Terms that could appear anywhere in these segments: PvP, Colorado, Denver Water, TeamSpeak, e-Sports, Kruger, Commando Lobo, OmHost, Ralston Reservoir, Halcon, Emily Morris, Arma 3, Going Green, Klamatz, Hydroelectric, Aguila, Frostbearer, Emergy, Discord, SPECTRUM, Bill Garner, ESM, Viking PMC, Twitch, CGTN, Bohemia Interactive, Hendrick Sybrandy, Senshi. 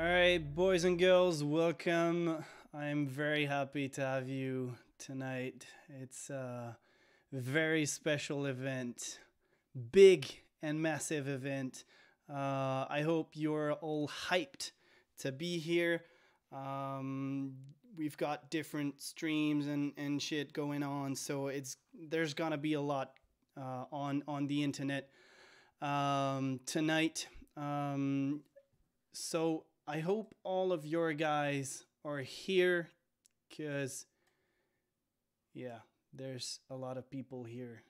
All right, boys and girls, welcome. I'm very happy to have you tonight. It's a very special event, big and massive event. I hope you're all hyped to be here. We've got different streams and shit going on, so there's gonna be a lot on the internet tonight. So I hope all of your guys are here, cause yeah, there's a lot of people here.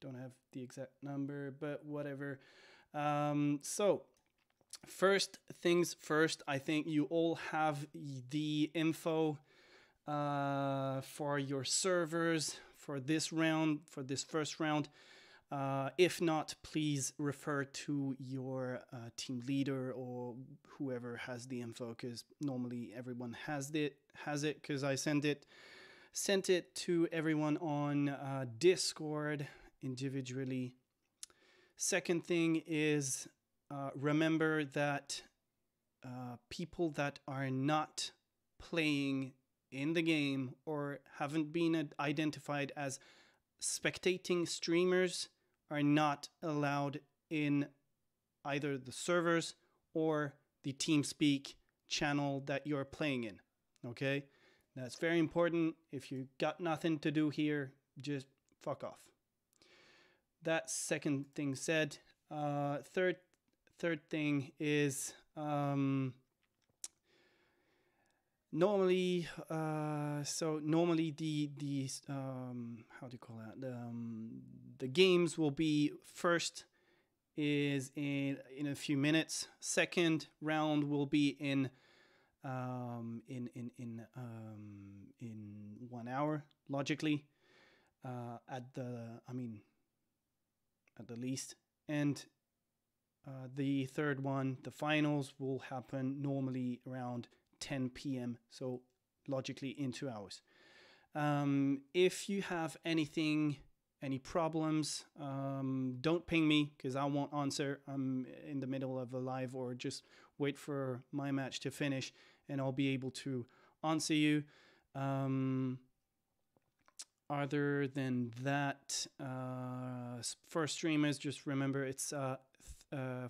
Don't have the exact number, but whatever. So first things first, I think you all have the info for your servers for this round, for this first round. If not, please refer to your team leader or whoever has the info, because normally everyone has it because I sent it to everyone on Discord individually. Second thing is, remember that people that are not playing in the game or haven't been identified as spectating streamers are not allowed in either the servers or the TeamSpeak channel that you're playing in. Okay, that's very important. If you got nothing to do here, just fuck off. That second thing said. Third thing is, normally, so normally the how do you call that? The games will be first is in a few minutes. Second round will be in 1 hour, logically, at the least. And the third one, the finals, will happen normally around 10 p.m. So logically in 2 hours. If you have anything, any problems, don't ping me because I won't answer. I'm in the middle of a live, or just wait for my match to finish and I'll be able to answer you. Other than that, for streamers, just remember it's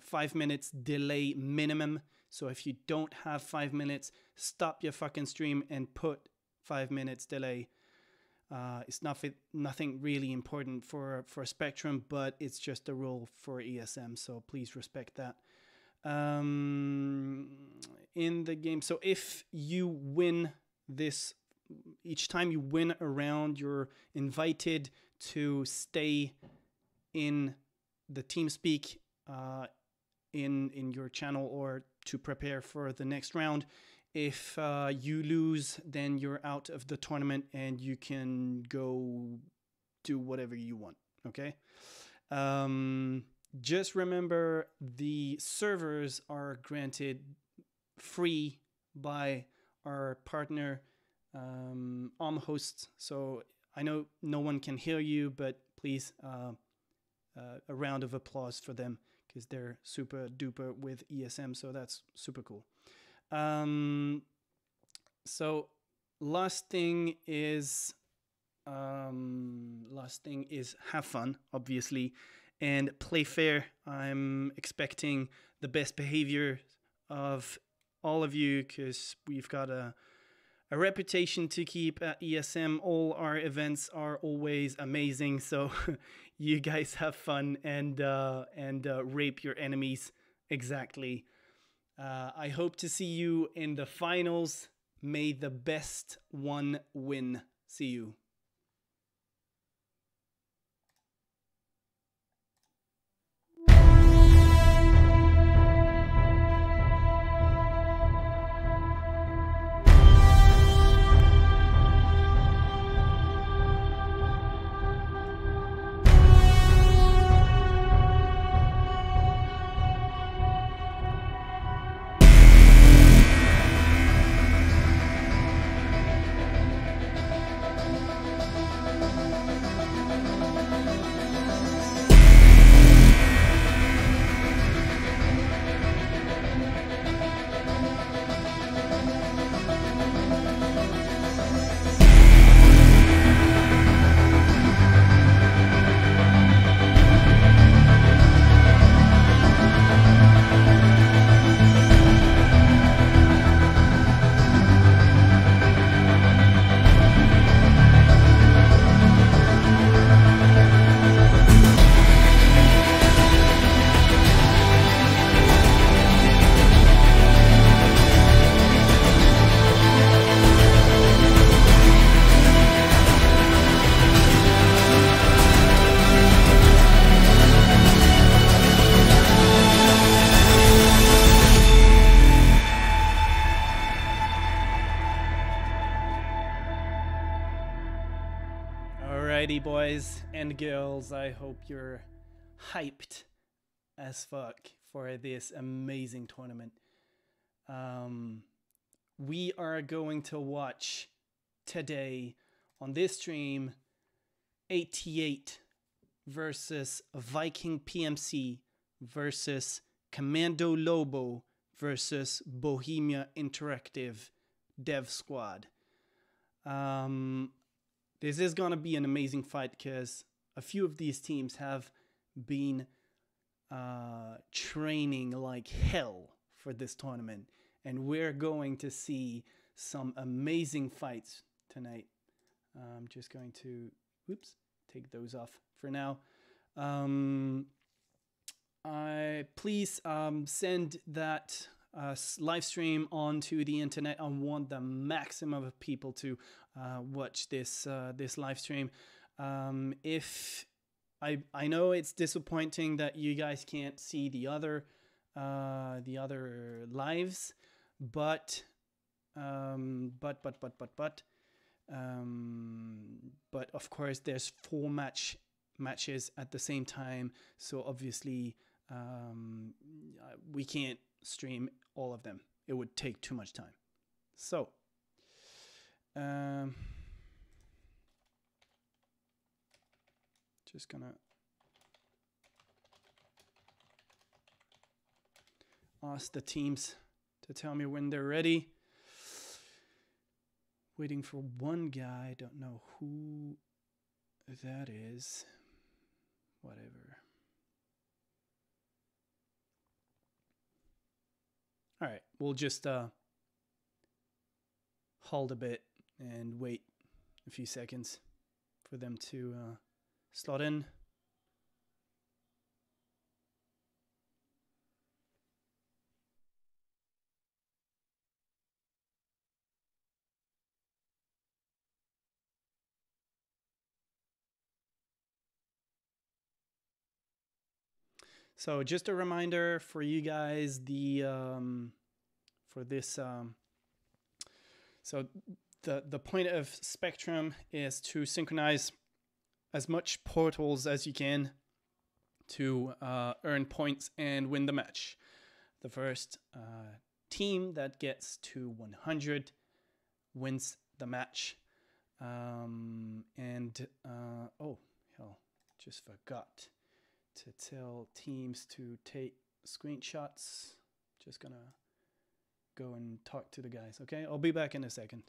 5 minutes delay minimum. So if you don't have 5 minutes, stop your fucking stream and put 5 minutes delay. It's nothing really important for Spectrum, but it's just a rule for ESM. So please respect that. In the game, so if you win this, each time you win a round, you're invited to stay in the TeamSpeak in your channel, or to prepare for the next round. If you lose, then you're out of the tournament and you can go do whatever you want. Okay. Just remember, the servers are granted free by our partner, OmHost. So I know no one can hear you, but please, a round of applause for them, because they're super duper with ESM. So that's super cool. So last thing is have fun, obviously, and play fair. I'm expecting the best behavior of all of you, because we've got a reputation to keep at ESM. All our events are always amazing, so you guys have fun and rape your enemies. Exactly. I hope to see you in the finals. May the best one win. See you. Alrighty, boys and girls, I hope you're hyped as fuck for this amazing tournament. We are going to watch today on this stream 88 versus Viking PMC versus Commando Lobo versus Bohemia Interactive Dev Squad. This is going to be an amazing fight because a few of these teams have been training like hell for this tournament. And we're going to see some amazing fights tonight. I'm just going to, oops, take those off for now. Please send that live stream onto the internet. I want the maximum of people to watch this this live stream. If I know it's disappointing that you guys can't see the other lives, but of course there's four matches at the same time, so obviously we can't stream all of them. It would take too much time. So just gonna ask the teams to tell me when they're ready. Waiting for one guy. I don't know who that is. Whatever. All right, we'll just hold a bit and wait a few seconds for them to slot in. So just a reminder for you guys, the so the point of Spectrum is to synchronize as much portals as you can to earn points and win the match. The first team that gets to 100 wins the match. Oh hell, just forgot to tell teams to take screenshots. Just gonna go and talk to the guys, okay? I'll be back in a second.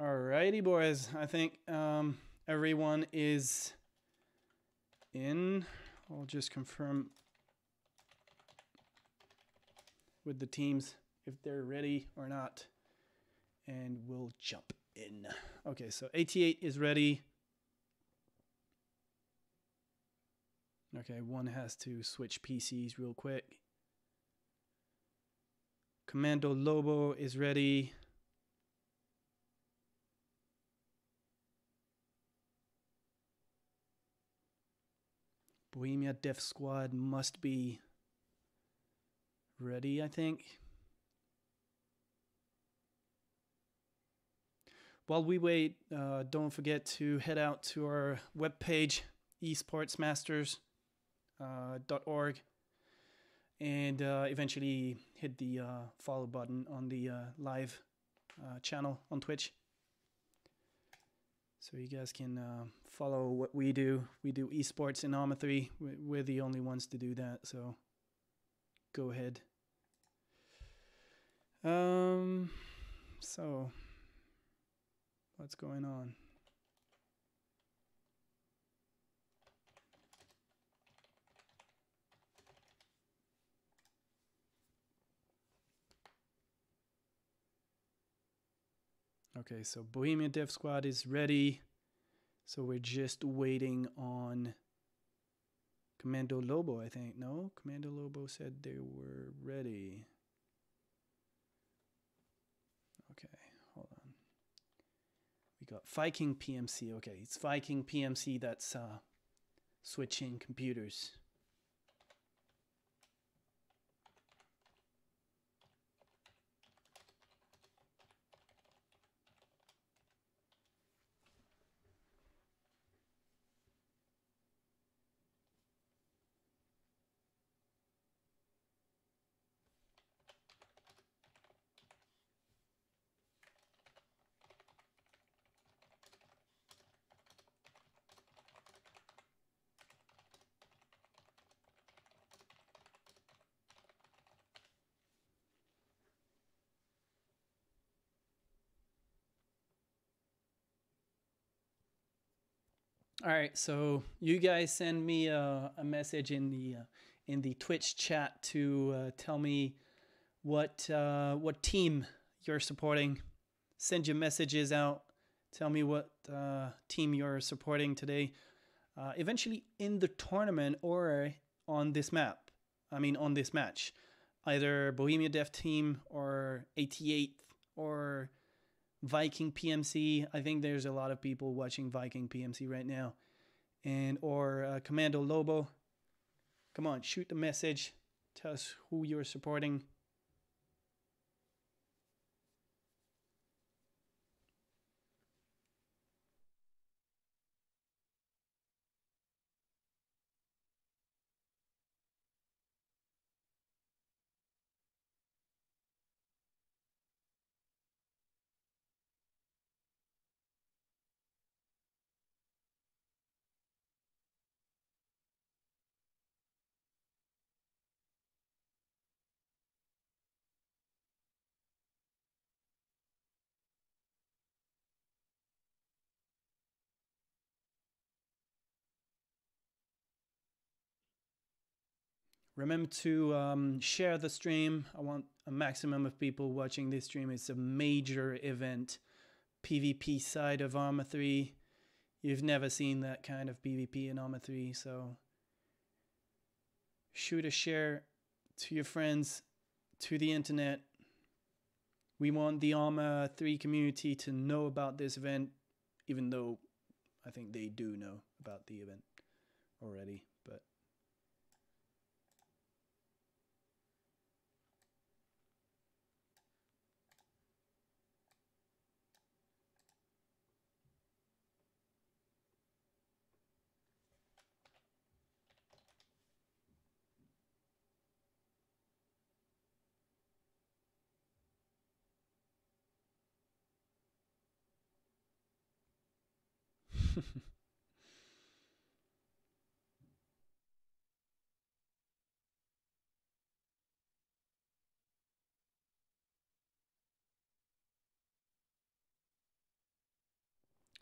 Alrighty, boys. I think everyone is in. I'll just confirm with the teams if they're ready or not, and we'll jump in. Okay, so 88 is ready. Okay, one has to switch PCs real quick. Commando Lobo is ready. Bohemia Def Squad must be ready, I think. While we wait, don't forget to head out to our webpage, esportsmasters.org, and eventually hit the follow button on the live channel on Twitch, so you guys can follow what we do. We do esports in Arma 3. We're the only ones to do that, so go ahead. So what's going on? Okay, so Bohemia Dev Squad is ready. So we're just waiting on Commando Lobo, I think. No, Commando Lobo said they were ready. Okay, hold on. We got Viking PMC. Okay, it's Viking PMC that's switching computers. All right, so you guys send me a message in the Twitch chat to tell me what team you're supporting. Send your messages out. Tell me what team you're supporting today. Eventually in the tournament or on this map. I mean on this match, either Bohemia Dev Team or 88 or Viking PMC. I think there's a lot of people watching Viking PMC right now, and or Commando Lobo. Come on, shoot the message. Tell us who you're supporting. Remember to share the stream. I want a maximum of people watching this stream. It's a major event, PvP side of Arma 3. You've never seen that kind of PvP in Arma 3, so shoot a share to your friends, to the internet. We want the Arma 3 community to know about this event, even though I think they do know about the event already.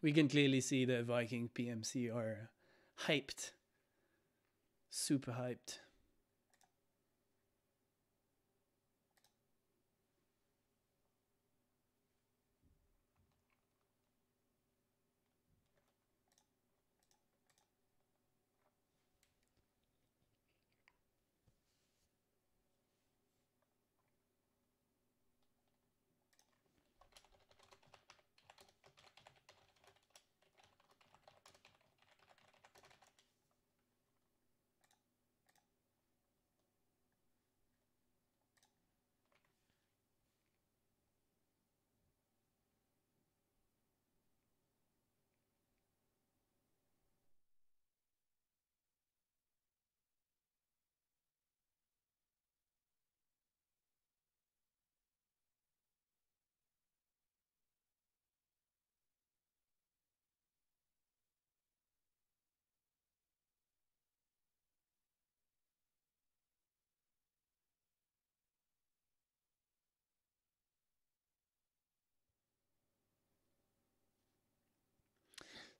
We can clearly see that Viking PMC are hyped, super hyped.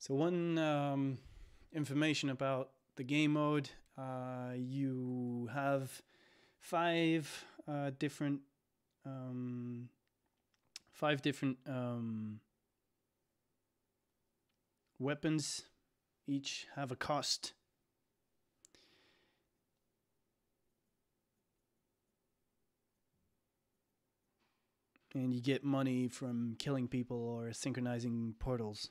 So one information about the game mode, you have five different weapons, each have a cost. And you get money from killing people or synchronizing portals.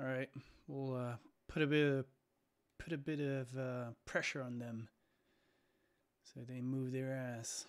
All right, we'll put a bit of pressure on them, so they move their ass.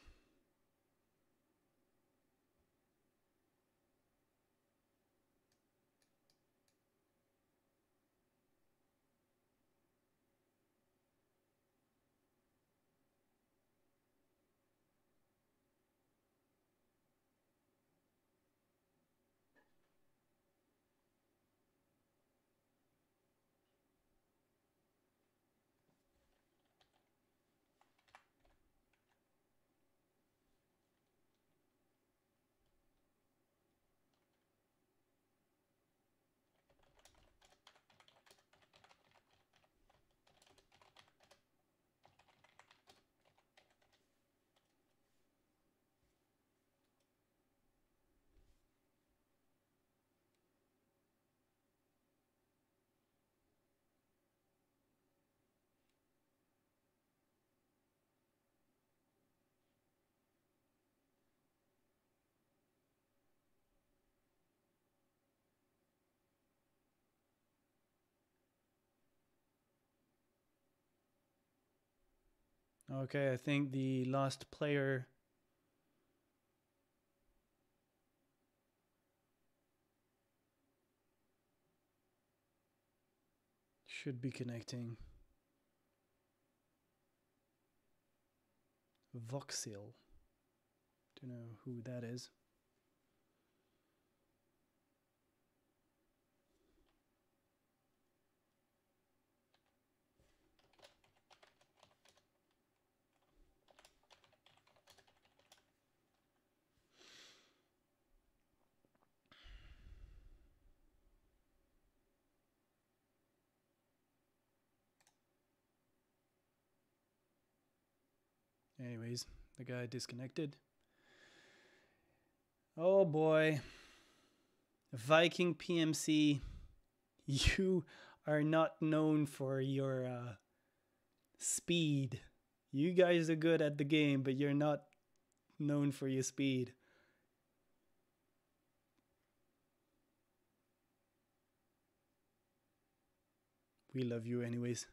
Okay, I think the last player... should be connecting. Voxil. Don't know who that is. Anyways, the guy disconnected. Oh boy. Viking PMC, you are not known for your speed. You guys are good at the game, but you're not known for your speed. We love you anyways.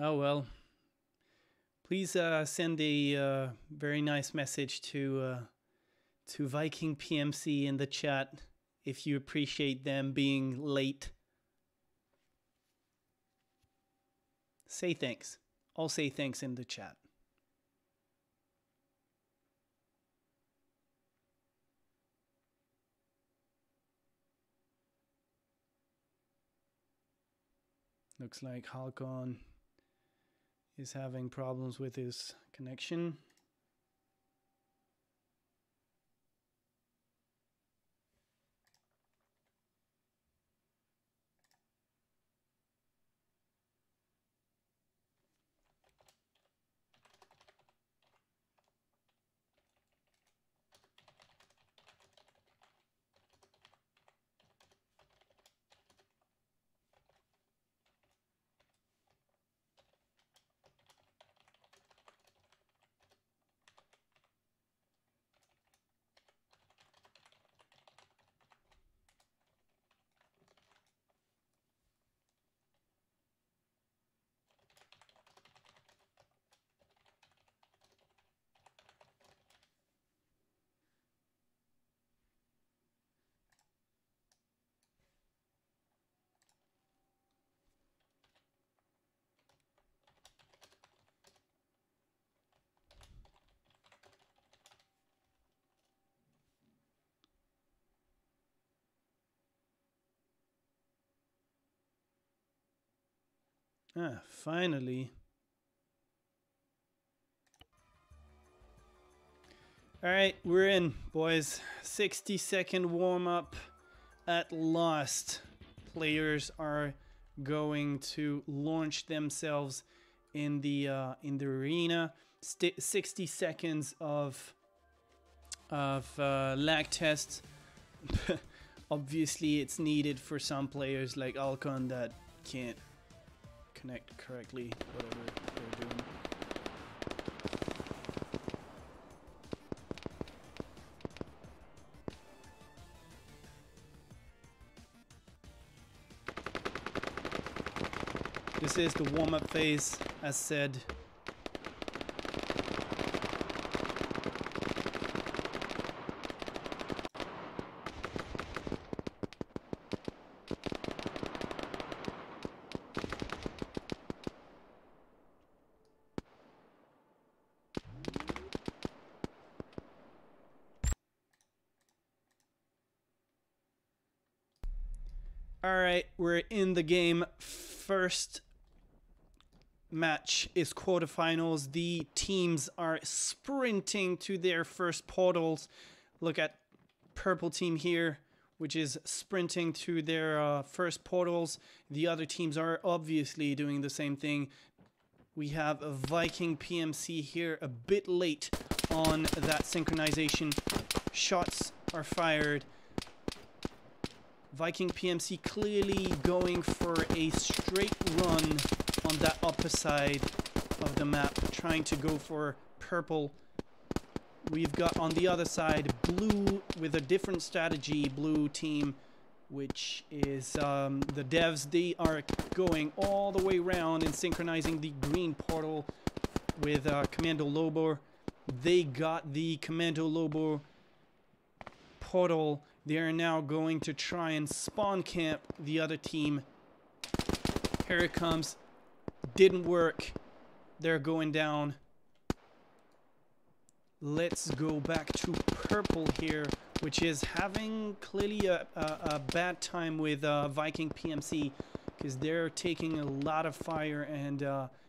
Oh well, please send a very nice message to Viking PMC in the chat if you appreciate them being late. Say thanks. I'll say thanks in the chat. Looks like Halcon is having problems with his connection. Ah, finally. All right, we're in, boys. 60-second warm-up at last. Players are going to launch themselves in the arena. 60 seconds of lag tests. Obviously, it's needed for some players like Halcon that can't connect correctly, whatever they're doing. This is the warm-up phase, as said. Alright, we're in the game. First match is quarterfinals. The teams are sprinting to their first portals. Look at purple team here, which is sprinting to their first portals. The other teams are obviously doing the same thing. We have a Viking PMC here, a bit late on that synchronization. Shots are fired. Viking PMC clearly going for a straight run on that upper side of the map, trying to go for purple. We've got on the other side blue with a different strategy, blue team, which is the devs. They are going all the way around and synchronizing the green portal with Commando Lobo. They got the Commando Lobo portal. They are now going to try and spawn camp the other team. Here it comes. Didn't work. They're going down. Let's go back to purple here, which is having clearly a bad time with Viking PMC, because they're taking a lot of fire and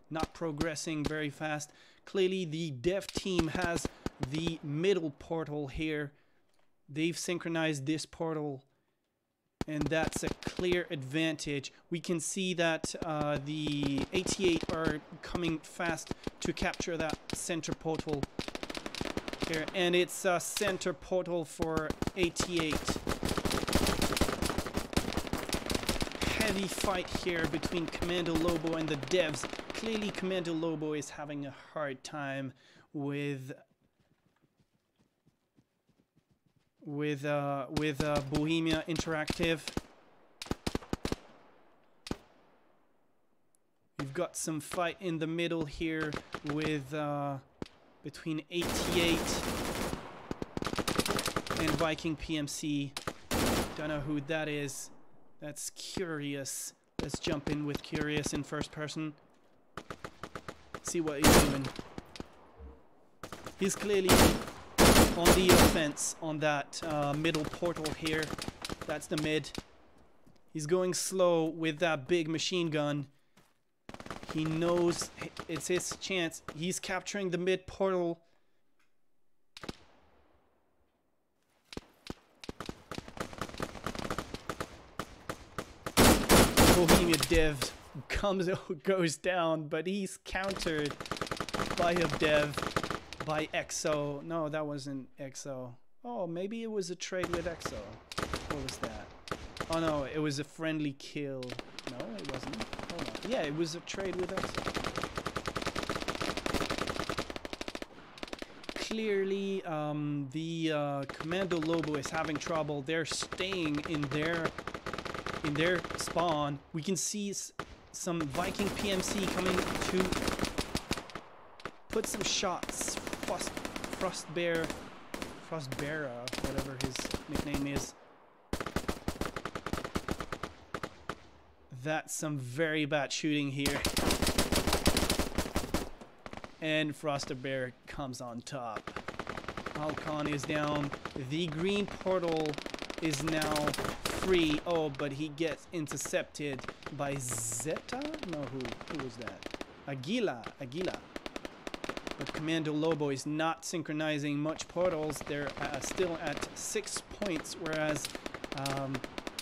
not progressing very fast. Clearly the dev team has the middle portal here. They've synchronized this portal, and that's a clear advantage. We can see that the 88 are coming fast to capture that center portal here, and it's a center portal for 88. Heavy fight here between Commando Lobo and the devs. Clearly Commando Lobo is having a hard time with Bohemia Interactive. We've got some fight in the middle here with between 88 and Viking PMC. Don't know who that is. That's Curious. Let's jump in with Curious in first person. See what he's doing. He's clearly on the offense on that middle portal here. That's the mid. He's going slow with that big machine gun. He knows it's his chance. He's capturing the mid portal. Bohemia dev goes down, but he's countered by a dev. By EXO. No, that wasn't EXO. Oh, maybe it was a trade with EXO. What was that? Oh no, it was a friendly kill. No, it wasn't. Hold on. Yeah, it was a trade with EXO. Clearly, the Commando Lobo is having trouble. They're staying in their spawn. We can see some Viking PMC coming to put some shots. Frostbearer, whatever his nickname is. That's some very bad shooting here. And Frostbearer comes on top. Alcon is down. The green portal is now free. Oh, but he gets intercepted by Zeta? No, who was that? Aguila. But Commando Lobo is not synchronizing much portals. They're still at 6 points, whereas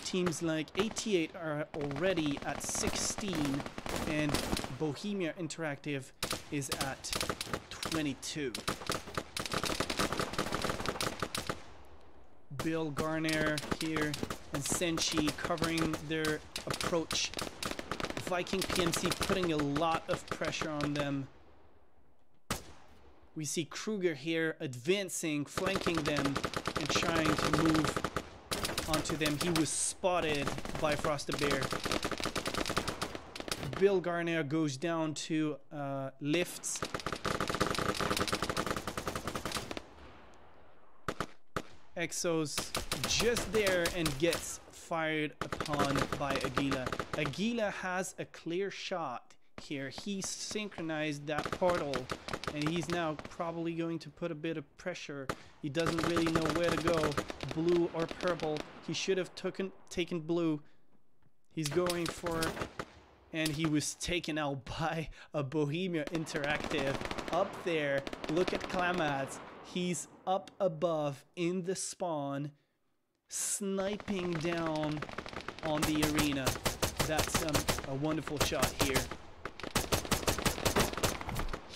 teams like 88 are already at 16, and Bohemia Interactive is at 22. Bill Garner here and Senshi covering their approach. Viking PMC putting a lot of pressure on them. We see Kruger here advancing, flanking them, and trying to move onto them. He was spotted by Frostbearer. Bill Garner goes down to lifts. Exo's just there and gets fired upon by Aguila. Aguila has a clear shot here. He synchronized that portal, and he's now probably going to put a bit of pressure. He doesn't really know where to go, blue or purple. He should have taken blue, he's going for, and he was taken out by a Bohemia Interactive up there. Look at Klamatz. He's up above in the spawn, sniping down on the arena. That's a wonderful shot here.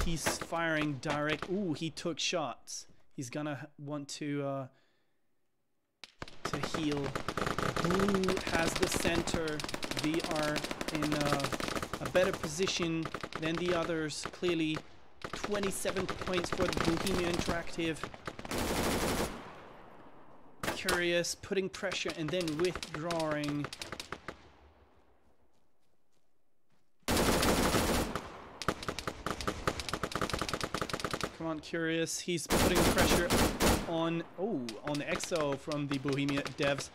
He's firing direct. Ooh, he took shots. He's gonna want to heal. Blue has the center. They are in a better position than the others. Clearly, 27 points for the Bohemia Interactive. Curious, putting pressure and then withdrawing. Come on, Curious. He's putting pressure on, on EXO from the Bohemia devs.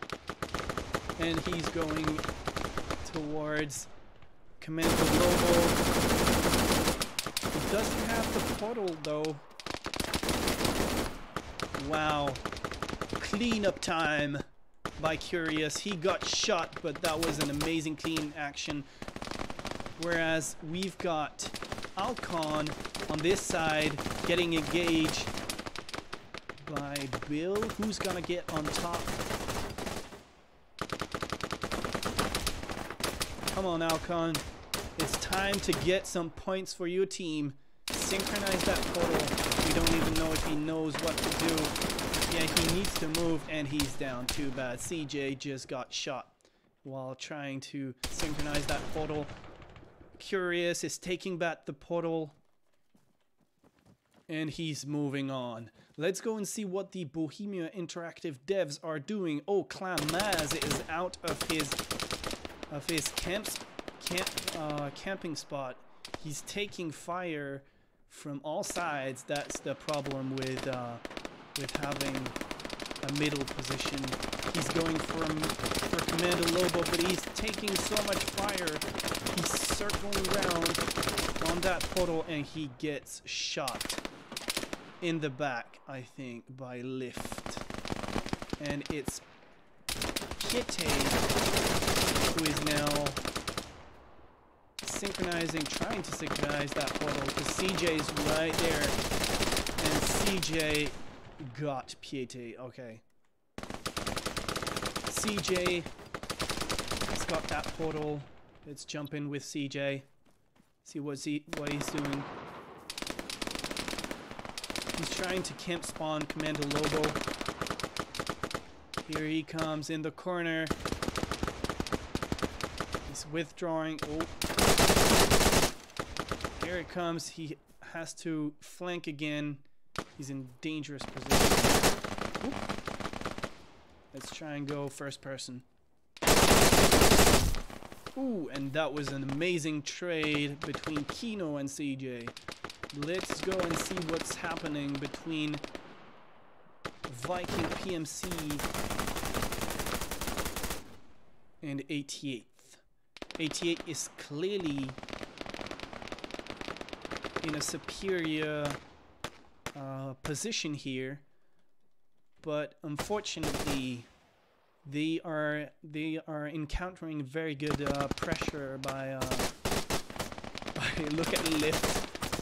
And he's going towards Commando Lobo. He doesn't have the portal, though. Wow. Cleanup time by Curious. He got shot, but that was an amazing clean action. Whereas we've got Alcon on this side getting engaged by Bill. Who's gonna get on top? Come on, Alcon. It's time to get some points for your team. Synchronize that portal. We don't even know if he knows what to do. Yeah, he needs to move, and he's down. Too bad. CJ just got shot while trying to synchronize that portal. Curious is taking back the portal, and he's moving on. Let's go and see what the Bohemia Interactive devs are doing. Oh, Klamaz is out of his camping spot. He's taking fire from all sides. That's the problem with having a middle position. He's going for Commando Lobo, but he's taking so much fire. He's circling around on that portal, and he gets shot in the back, I think, by Lift. And it's Kitty who is now synchronizing, trying to synchronize that portal, because CJ's right there, and CJ got Piety. Okay, CJ has got that portal. Let's jump in with CJ, see what he's doing. He's trying to camp spawn Commando Lobo. Here he comes in the corner. Withdrawing. Oh, here it comes. He has to flank again. He's in dangerous position. Oop. Let's try and go first person. Ooh, and that was an amazing trade between Kino and CJ. Let's go and see what's happening between Viking PMC and 88. 88 is clearly in a superior position here, but unfortunately they are encountering very good pressure by look at Lift.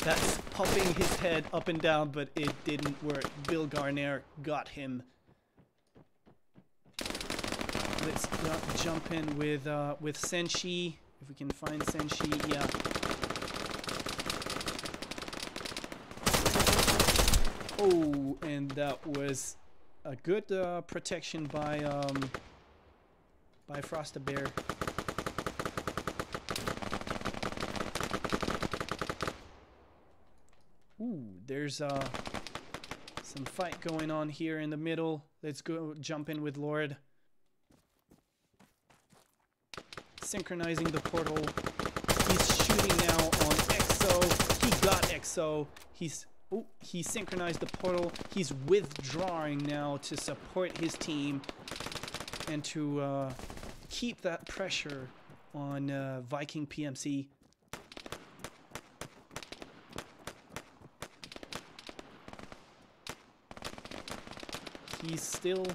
That's popping his head up and down, but it didn't work. Bill Garnier got him. Let's jump in with Senshi, if we can find Senshi. Yeah. Oh, and that was a good protection by Frostabear. Ooh, there's some fight going on here in the middle. Let's go jump in with Lord. Synchronizing the portal. He's shooting now on EXO. He got EXO. He synchronized the portal. He's withdrawing now to support his team and to keep that pressure on Viking PMC. He's still...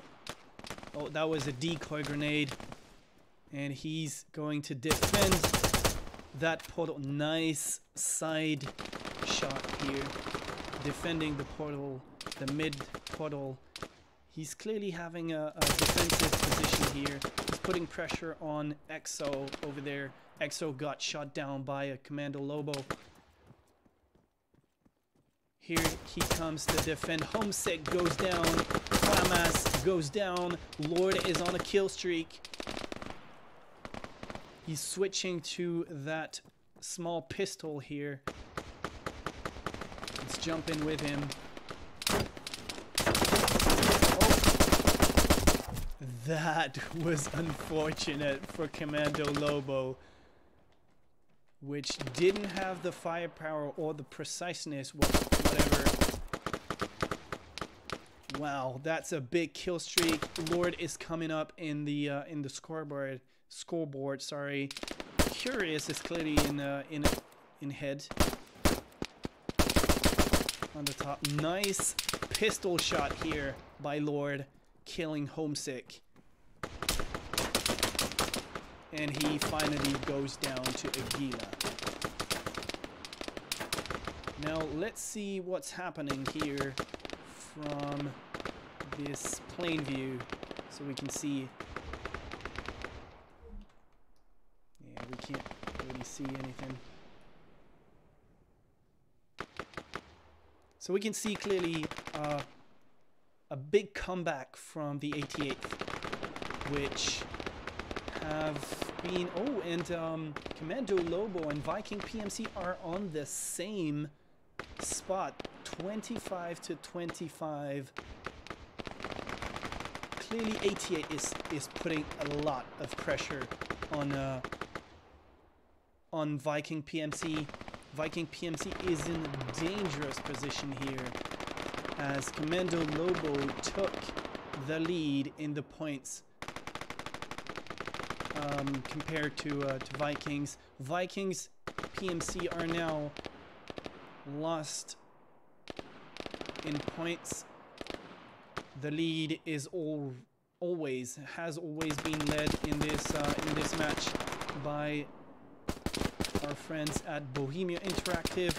Oh, that was a decoy grenade. And he's going to defend that portal. Nice side shot here. Defending the portal, the mid portal. He's clearly having a defensive position here. He's putting pressure on EXO over there. EXO got shot down by a Commando Lobo. Here he comes to defend. Homesick goes down. Flamas goes down. Lord is on a kill streak. He's switching to that small pistol here. Let's jump in with him. That was unfortunate for Commando Lobo, which didn't have the firepower or the preciseness, whatever. Wow, that's a big kill streak. Lord is coming up in the scoreboard. Sorry, Curious is clearly in head on the top. Nice pistol shot here by Lord, killing Homesick. And he finally goes down to Aguila. Now let's see what's happening here from this plane view so we can see. Yeah, we can't really see anything. So we can see clearly a big comeback from the 88th, which have been... Oh, and Commando Lobo and Viking PMC are on the same spot, 25-25. Clearly 88 is putting a lot of pressure on Viking PMC. Viking PMC is in a dangerous position here as Commando Lobo took the lead in the points. Compared to Vikings. Vikings PMC are now lost in points. The lead is has always been led in this match by our friends at Bohemia Interactive.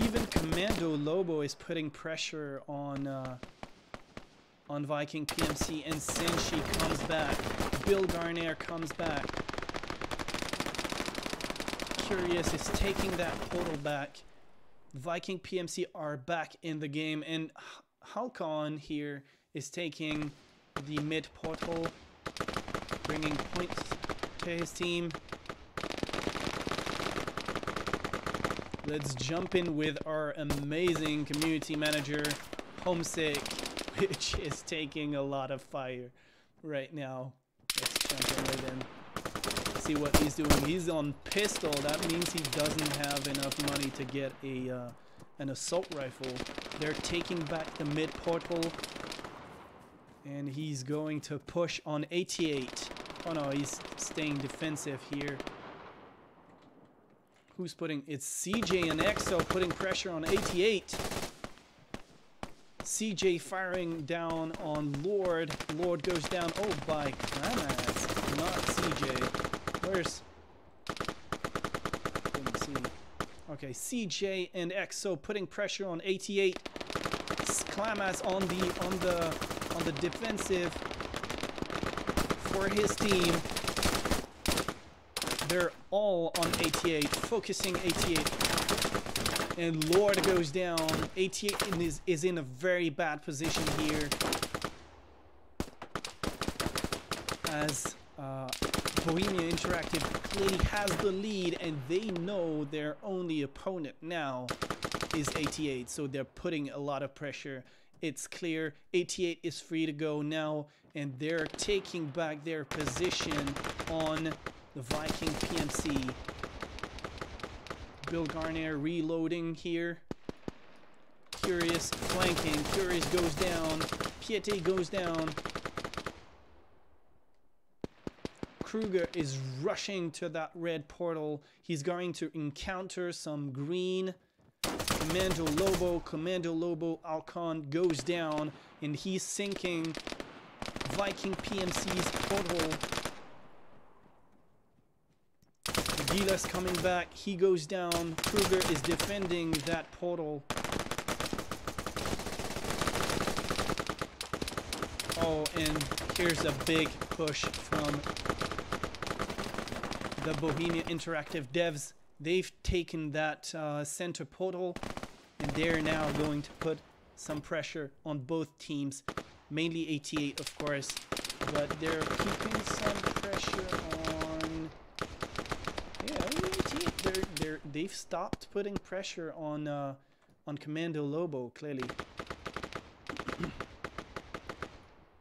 Even Commando Lobo is putting pressure on Viking PMC, and Senshi comes back. Bill Garnier comes back. Curious is taking that portal back. Viking PMC are back in the game, and Halcon here is taking the mid portal, bringing points to his team. Let's jump in with our amazing community manager, Homesick, which is taking a lot of fire right now. Let's jump in with him, see what he's doing. He's on pistol. That means he doesn't have enough money to get a an assault rifle. They're taking back the mid portal, and he's going to push on 88. Oh no, he's staying defensive here. Who's putting... It's CJ and EXO putting pressure on 88. CJ firing down on Lord. Lord goes down. Oh, by Clamas. Not CJ. Where's... Didn't see. Okay, CJ and EXO putting pressure on 88. Clamas on the defensive for his team. They're all on 88, focusing 88. And Lord goes down. 88 is in a very bad position here, as Bohemia Interactive clearly has the lead, and they know their only opponent now is 88, so they're putting a lot of pressure. It's clear 88 is free to go now, and they're taking back their position on the Viking PMC. Bill Garnier reloading here. Curious flanking. Curious goes down. Piete goes down. Kruger is rushing to that red portal. He's going to encounter some green Commando Lobo. Commando Lobo Alcon goes down, and he's sinking Viking PMC's porthole. Gila's coming back. He goes down. Kruger is defending that portal. Oh, and here's a big push from the Bohemia Interactive devs. They've taken that center portal, and they're now going to put some pressure on both teams, mainly 88 of course, but they're keeping some pressure on, yeah, 88. They've stopped putting pressure on Commando Lobo, clearly.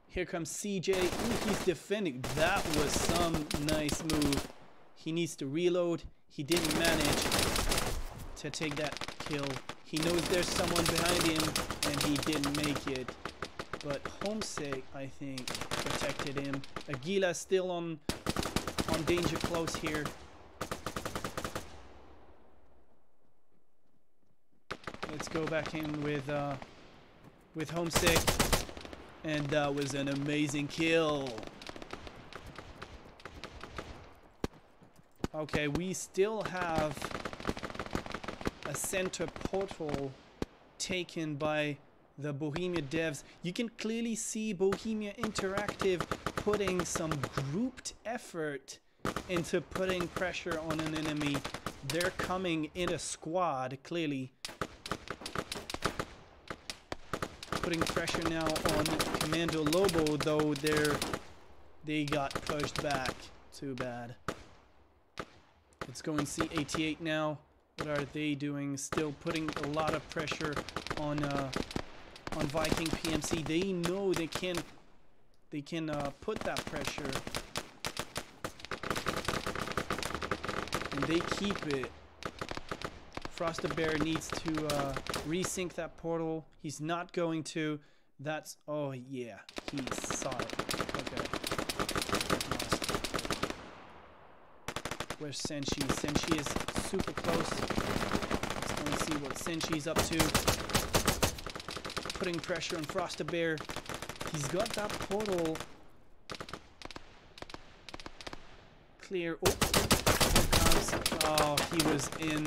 Here comes CJ. Ooh, he's defending. That was some nice move. He needs to reload. He didn't manage to take that kill. He knows there's someone behind him, and he didn't make it. But Homesick, I think, protected him. Aguila still on danger close here. Let's go back in with Homesick. And that was an amazing kill. Okay, we still have a center portal taken by the Bohemia devs. You can clearly see Bohemia Interactive putting some grouped effort into putting pressure on an enemy. They're coming in a squad, clearly. Putting pressure now on Commando Lobo, though they got pushed back. Too bad. Let's go and see 88 now. What are they doing? Still putting a lot of pressure on Viking PMC. They know they can put that pressure, and they keep it. Frosted Bear needs to resync that portal. He's not going to. That's, oh yeah, he saw it. Okay. Where's Senshi? Senshi is super close. Let's go and see what Senshi's up to. Putting pressure on Frosted Bear. He's got that portal clear. Oh, here comes. Oh, he was in.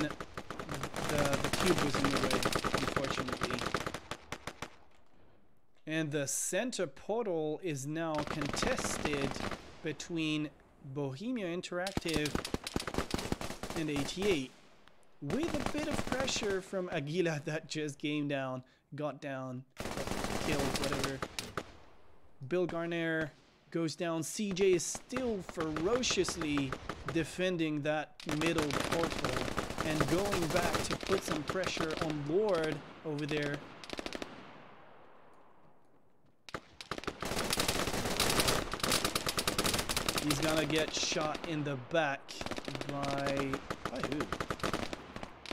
The cube was in the way, unfortunately. And the center portal is now contested between Bohemia Interactive and 88. With a bit of pressure from Aguila that just came down, got down, killed, whatever. Bill Garner goes down. CJ is still ferociously defending that middle portal. And going back to put some pressure on board over there. He's gonna get shot in the back by who?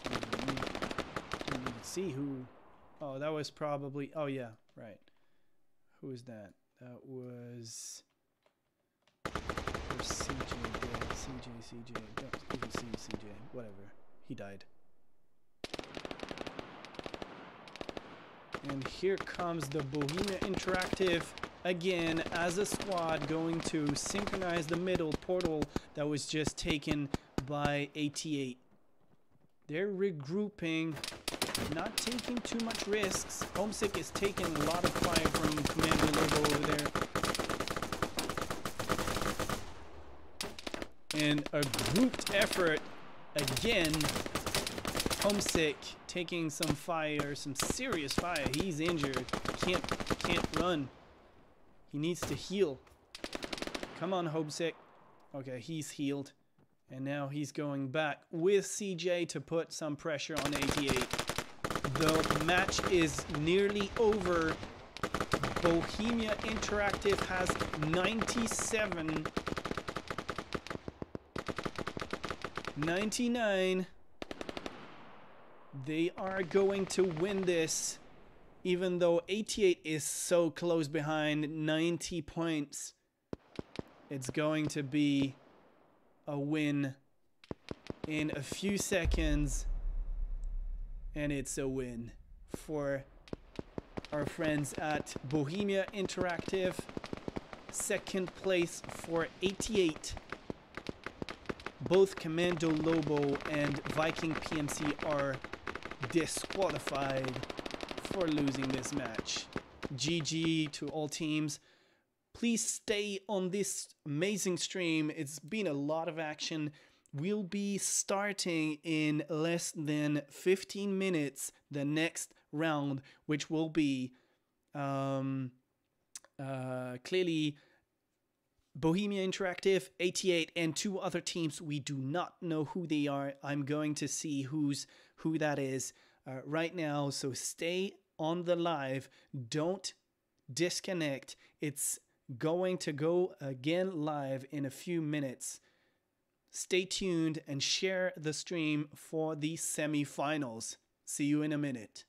Didn't even see who. Oh, that was probably. Oh yeah, right. Who is that? That was CJ. That was CJ. Whatever. He died. And here comes the Bohemia Interactive again as a squad, going to synchronize the middle portal that was just taken by 88. They're regrouping, not taking too much risks. Homesick is taking a lot of fire from Commando Lobo over there. And a grouped effort. Again, Homesick taking some fire, some serious fire. He's injured. Can't run. He needs to heal. Come on, Homesick. Okay, he's healed. And now he's going back with CJ to put some pressure on 88. The match is nearly over. Bohemia Interactive has 97. 99. They are going to win this, even though 88 is so close behind, 90 points. It's going to be a win in a few seconds, and it's a win for our friends at Bohemia Interactive. Second place for 88. Both Commando Lobo and Viking PMC are disqualified for losing this match. GG to all teams. Please stay on this amazing stream. It's been a lot of action. We'll be starting in less than 15 minutes the next round, which will be clearly Bohemia Interactive, 88, and two other teams. We do not know who they are. I'm going to see who that is right now. So stay on the live. Don't disconnect. It's going to go again live in a few minutes. Stay tuned and share the stream for the semi-finals. See you in a minute.